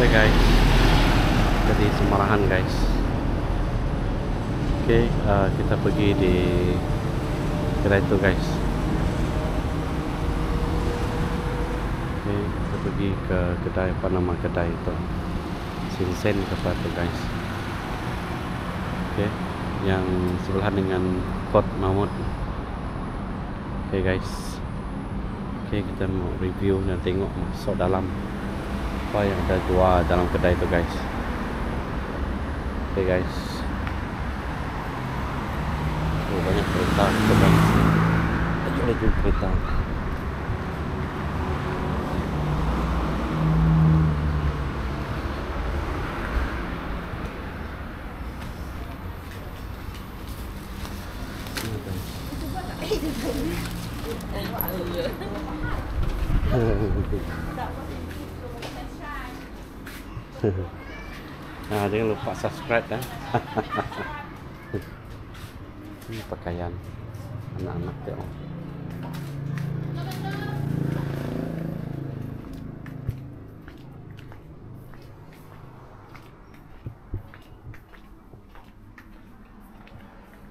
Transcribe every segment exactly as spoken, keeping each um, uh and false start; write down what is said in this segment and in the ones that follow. P P guys, dari Semarahan guys. Oke, uh, kita pergi di gerai itu guys. Oke, kita pergi ke kedai, apa nama kedai itu, Sinsen Kepato guys. Oke, yang sebelahan dengan Kot Mahmud. Oke guys, oke kita mau review dan tengok masuk dalam apa yang ada jual dalam kedai itu guys. Oke guys, oh, banyak kereta itu guys, banyak lagi kereta. Nah, jangan lupa subscribe ya. Ini pakaian anak-anak tuh.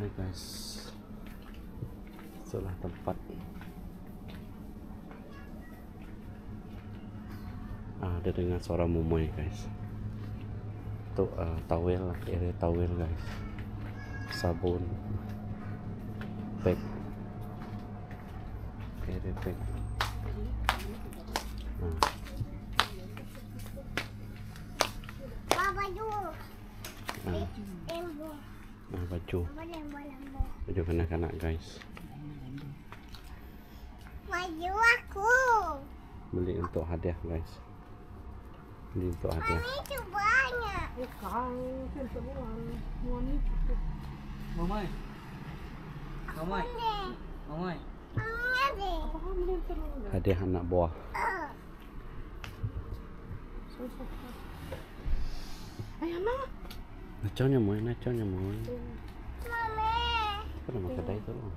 Hai guys, setelah tempat ada dengan suara mumoy guys. Itu uh, towel, ini towel guys, sabun, pack, ini pack. Nah. Nah. Nah, baju, baju anak-anak guys. Baju aku beli untuk hadiah guys. Ini untuk hadiah. Ini banyak. Mamai. Mamai. Mamai. Hadiah anak buah. Ayah mama. Naconya mau, naconya mau. Mami. Kenapa kedai itu loh?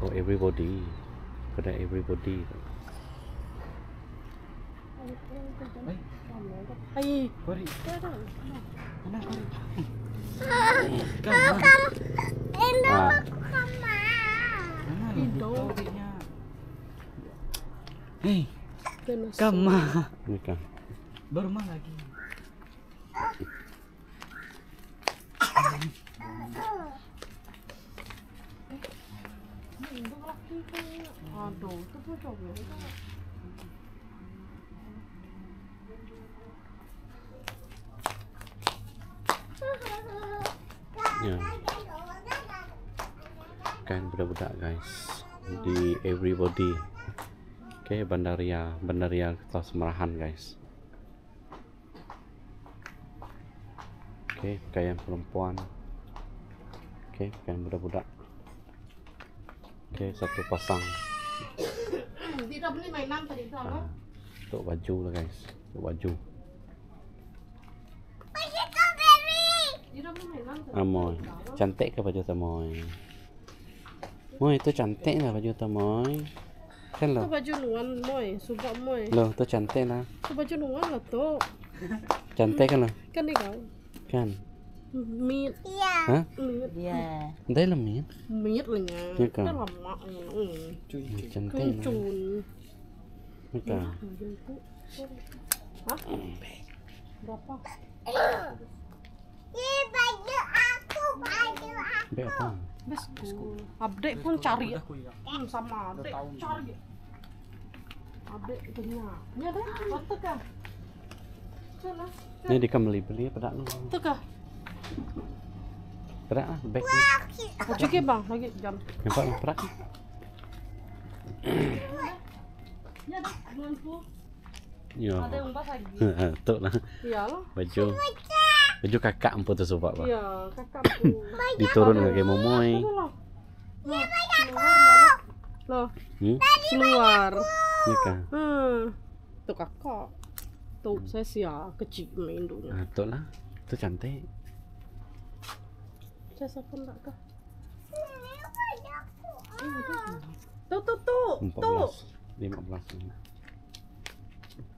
Oh, everybody. Pada everybody. Hai, Kori. Mana Kori? Kakak. Indo mama. Indo. Hei. Kama. Nikah. Baru makan lagi. Aduh, itu tuh coba. Ya. Kan budak-budak guys di everybody. Oke, okay, Bandaria, Bandaria Kota Semarahan guys. Oke, okay, pakaian perempuan. Oke, okay, pakaian budak-budak. Oke, okay, satu pasang. Tidak beli mainan tadi itu apa? Untuk baju lah guys, untuk baju. Baju kau beli. Tidak beli mainan tadi. Amoy, cantik ke baju tamoy? Moy itu cantik lah baju tamoy. Kan lo? Itu baju luan moy, subak moy. Lo itu cantik lah. Itu baju luan lah tu. Cantik kan lo? Kan ni kau? Kan. Meat. Hah? Meat. Ya. Ada lah meat. Meat lagi. Ya kan. Ada lemak. Cun. Cun. Ya kan. Hah? Berapa? Ini baju aku, baju aku. Berapa? Besku. Update pun cari. Sama update cari. Update punya. Ni ada? Betul kan? Sana. Ni dia kembali beli pada lu. Betul kan? Perak lah, beg ni. Baju ke bang, lagi jam. Nampak lah, perak. Ya dah, dua puluh. Ya. Ada yang pas lagi. Tuk lah. Iyalah. Baju. Baju kakak empu tu sobat bang. Ya, kakak empu. Diturun ke kaki momoy. Ya, bajaku. Loh. Keluar. Ya kan? Itu kakak. Itu saya siap kecil main dulu. Tuk lah. Itu cantik. Saya pun tak ke. Tuh tuh tuh tuh lima belas.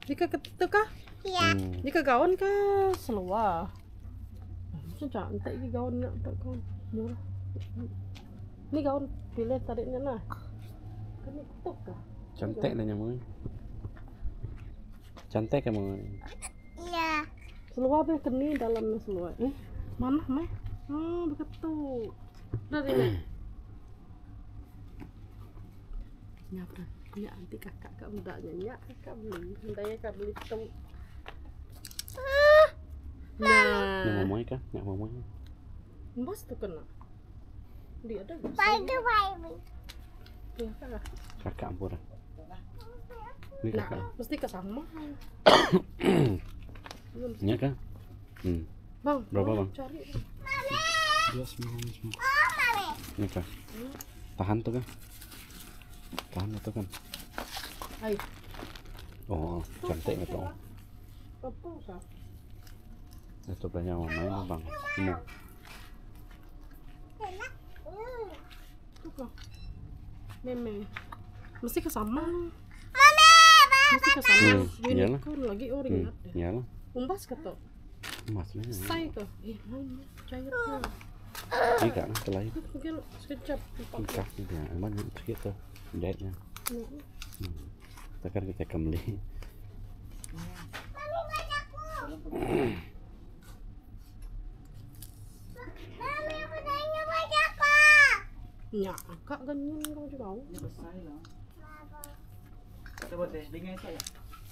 Jika itu kah? Iya. Hmm. Jika gaun kah seluar? Sudah cantik ini gaun nak tak kau. Ini gaun pilih tariknya nah. Kami kutuk kah? Cantik nanya mau. Cantik emang. Iya. Seluar be keni dalamnya seluar. Eh, mana meh? Hmm, begitu. Dari ini. Nyapa? Ya, nanti kakak kak mudanya ya, kakak beli. Mudanya kak beli tem. Ah. Nah. Nak mamai kah? Nak mamai. Bos tu kena. Dia ada. Bye bye. Ya kakak. Kakak ampura. Ini kakak. Nah, mesti kesama. Ini kah? Hmm. Bang. Berapa bang? Cari. Dia semua semua. Ini kah? Tahan tu kah? Tahan tu kan? Ayo. Oh, cantik betul. Apa sah? Itu banyak orang bang. Semua. Tu kah? Memang. Mesti kesama. Mesti kesana. Unicorn lagi orang ada. Iyalah. Umbas ketok. Umbasnya. Saya tu. Eh, mana cairnya? Jika nak selai. Mungkin sekejap. Sekejap dia. Mana kita jahitnya? Takkan kita kembali. Mami aku nanya banyak kok. Ya, kak ganyan kau juga. Ini besar lah.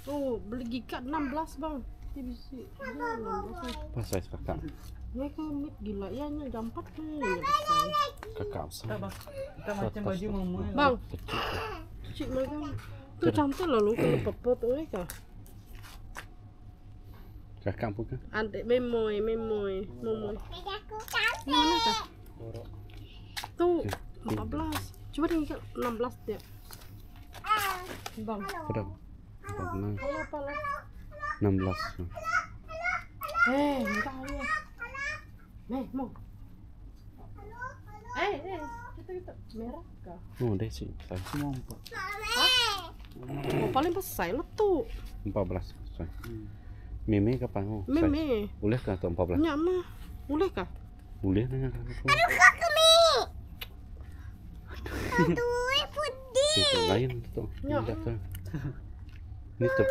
Oh, beli gikat enam belas bang. Pas size kakak. Ini kemit gila, iya nya jam empat nih. Kakak besar. Kita macam baju mama. Bang. Cik mereka. Tuh cantik loh lu kalau pepet oleh kah. Kakak bukan? Adik memoy, memoy, memoy. Aku cantik. Tuh, empat belas. Coba deh gikat enam belas dia. Bang, berapa? enam belas. Eh, entah ya. Nih, mau. Eh, eh, kita kita merah kah? Oh, deh sih, saya semua empat. Oh, paling besar lo tuh. empat belas. Meme kapan mau? Meme. Boleh kah atau empat belas? Nyamah. Boleh kah? Boleh nanya kah? Aduh, kakak mi. Aduh, itu lain itu ya. Ini tuh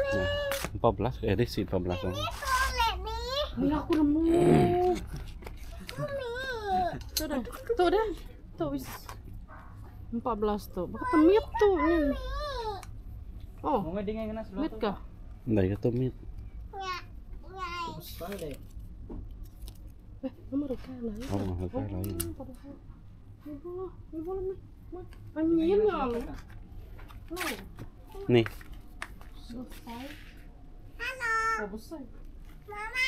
empat belas eh desi empat belas orang ini aku nemu tuh dah tuh dah tuh empat belas tuh bakal mit tuh nih oh mit kah enggak ya tuh mit eh nomor kalah ya oh nomor kalah ya ibu ibu lemah angin lah. Nih. Selesai. Halo. Selesai. Mama.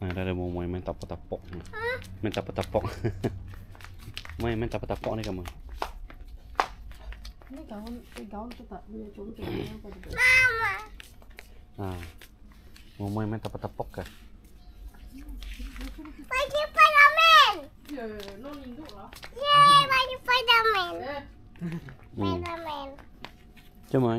Nah, ada mau main tapok-tapok. Main tapok-tapok. Main main tapok-tapok nih kamu. Ini gaun, ini gaun tuh tak punya contoh. Mama. Nah, mau main main tapok-tapok kah? Pergi padamen. Ya, non induk lah. Yeay, pergi padamen. Padamen. Cuma.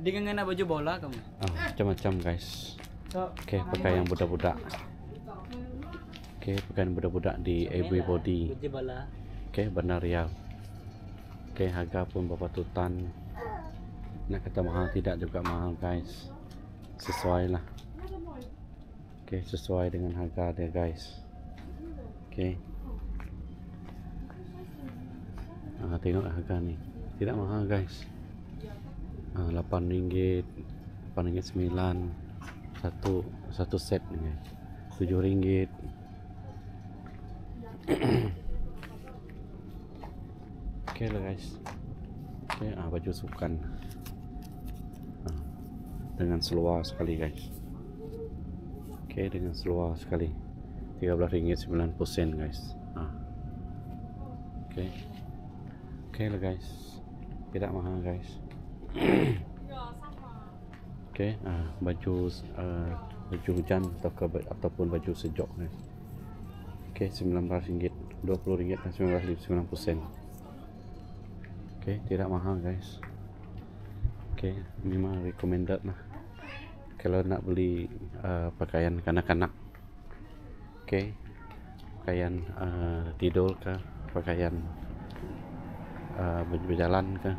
Dengan ngena baju bola kamu. Oh, macam-macam guys. Oke, okay, pakai yang budak-budak. Oke, okay, pakaian budak-budak di Everybody. Oke, okay, benar ya. Oke, okay, harga pun bapak tutan. Nak kata mahal tidak juga mahal guys. Sesuai lah. Oke, okay, sesuai dengan harga dia guys. Oke. Okay. Ah, tengok harga nih. Tidak mahal guys. Ah, lapan ringgit, lapan ringgit sembilan. Satu satu set ini. tujuh ringgit. Oke lah guys. Oke, ah baju sukan ah, dengan seluar sekali guys. Oke, dengan seluar sekali tiga belas ringgit sembilan puluh sen guys ah. Oke. Oke lah guys. Tidak mahal guys. Okey, ah, baju uh, baju hujan atau ke, ataupun baju sejuk ni. Okey, sembilan belas ringgit, dua puluh ringgit dan sembilan belas ringgit sembilan puluh sen. Okey, tidak mahal guys. Okey, memang recommended lah kalau nak beli uh, pakaian kanak-kanak. Okey, pakaian uh, tidur ke, pakaian uh, berjalan ke.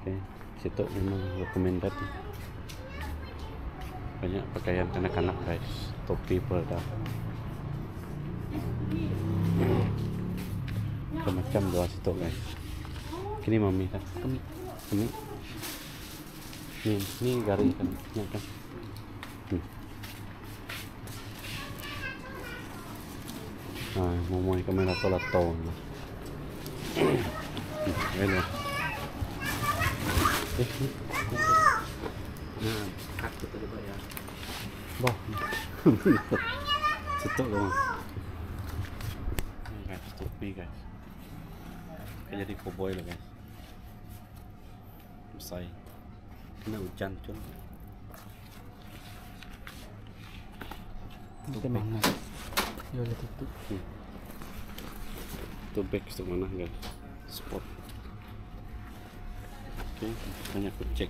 Okey, situ memang recommended. Banyak pakaian kanak-kanak guys, topi pula, macam dua situ guys. Kini mami kan, kami, kami. Ini, ini garing kan, ini kan. Hmm. Ah, mau main kamera tolak tahun. Ini. Nah, aku tadi bayar. Boh. Cetok dong. Ini guys, topi guys. Kayak jadi cowboy lah guys. Besai. Kena hujan cun. Itu mana? Ya lihat itu. Itu bag itu mana guys? Spot. Oke, banyak kucek.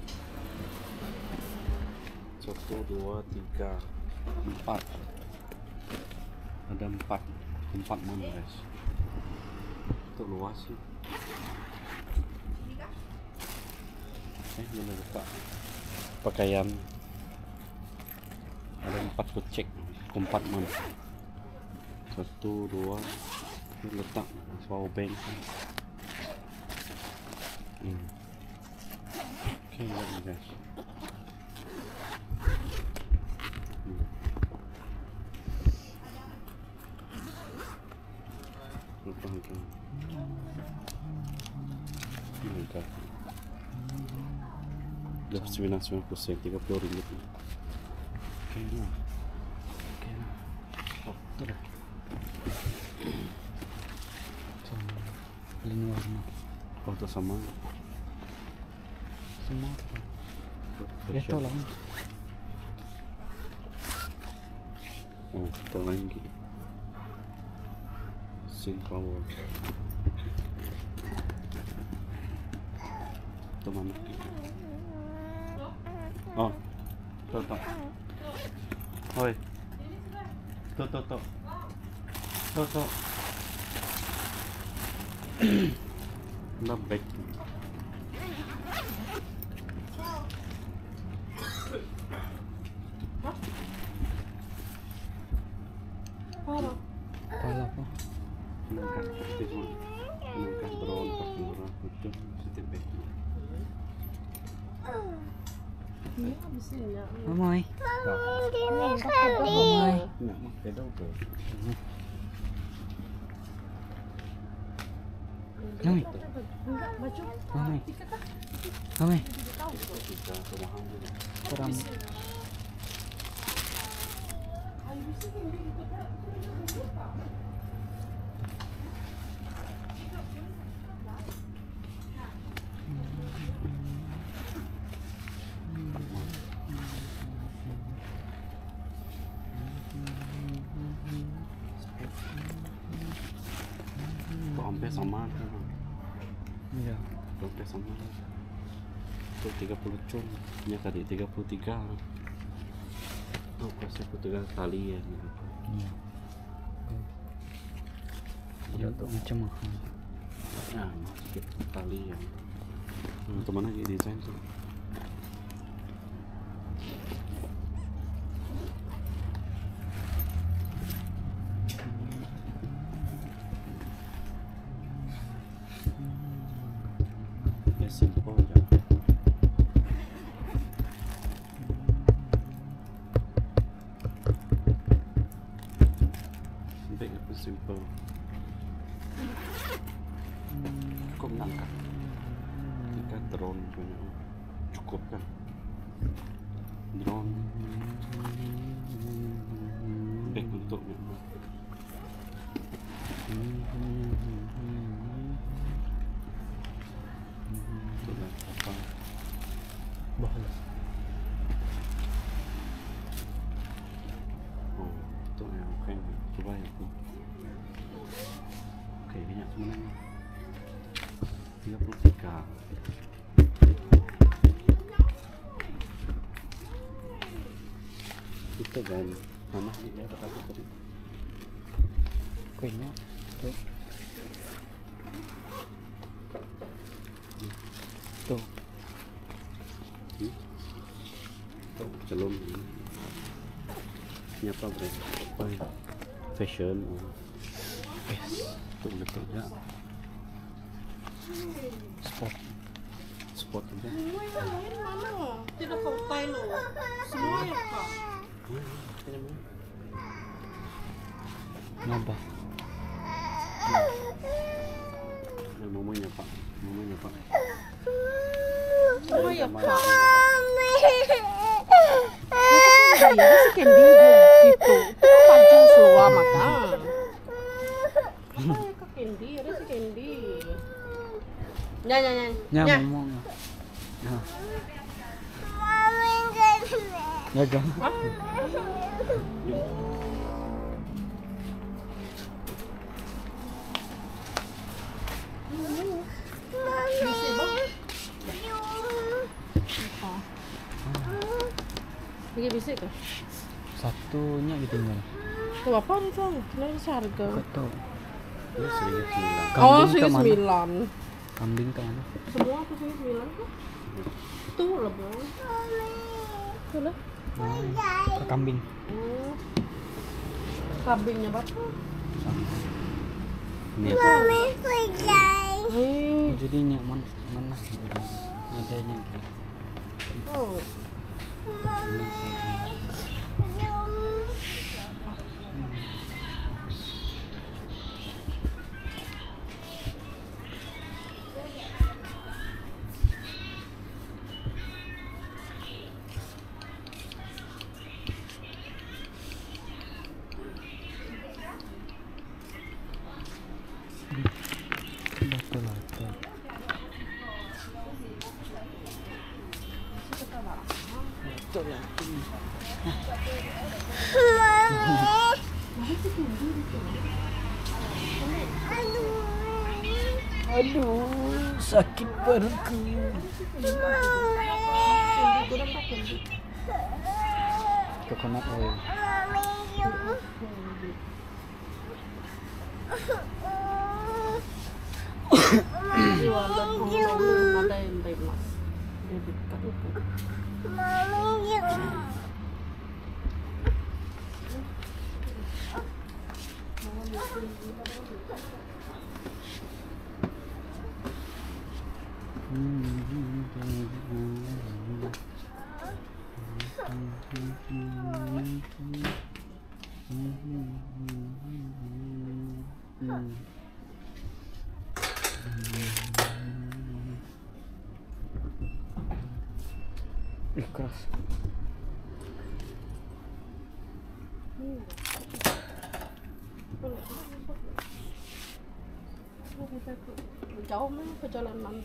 Satu, dua, tiga, empat. Ada empat, empat mana guys? Itu luas sih. Eh, boleh buka pakaian. Ada empat kucek, empat mana? Satu, dua. Ini letak power bank. Hmm. Oke, okay, guys. Hmm. Lupa lagi. Ini kan. sembilan belas sembilan puluh sen, tiga puluh ringgit. Oke lah. Oke lah. Oh, betul lah. Sama. Paling warna. Oh, itu sama. Semua apa? Ya, tolong. Oh, tolong lagi. Sin power. Itu mana? Oh, tuh tuh, oi, tuh tuh tuh, tuh tuh, lembek. Kalau, kalau apa? Nangkar itu, nangkar berontak berontak itu, setepet. Momoy. Momoy. Momoy. Momoy. Kurang. Hampir sama kan? Iya. Hampir sama. Itu tiga puluh cun. Ini tadi tiga puluh tiga. Oh, kasih tiga puluh tiga kali ya. Iya. Ya, itu macam mahal. Nah, sedikit kali ya. Hmm, teman lagi desain tuh. Simple aja. Simpel apa simple? Cukup nangkap. Kita drone punya cukup kan? Drone. Baik untuk memang. Apa Bagus. Oh, tuh yang kayaknya terbaik nih. Oke, minyak sebenarnya tiga puluh tiga. Itu kan mama ini ada apa tadi kuenya tuh tuh tuh celom ini apa bre fashion yes tuh betul ya spot spot aja tidak sampai loh semua ya kak. Kenapa? Nah, mamanya pak, mamanya pak. Oh ya pak. Dia si Kendi gitu, itu panjang seluar mata. Oh ya kak Kendi, ada si Kendi. Nya nya nya. Nya mamanya. Nah. Ya kan? Bisa bisik ke? Satunya ditinggal. Itu apa nih tuh? Kenapa seharga? Betul. Oh, seribu sembilan. Kambing ke mana? Semua aku seribu sembilan kok. Itu lebih. Itu lah. Ke kambing. Hmm. Kambingnya apa? Ini apa? Hmm. Jadi nyaman mana? Adanya. Oh. Aduh, sakit perutku. Coconut oil. Ikhlas. Jauh mana perjalanan?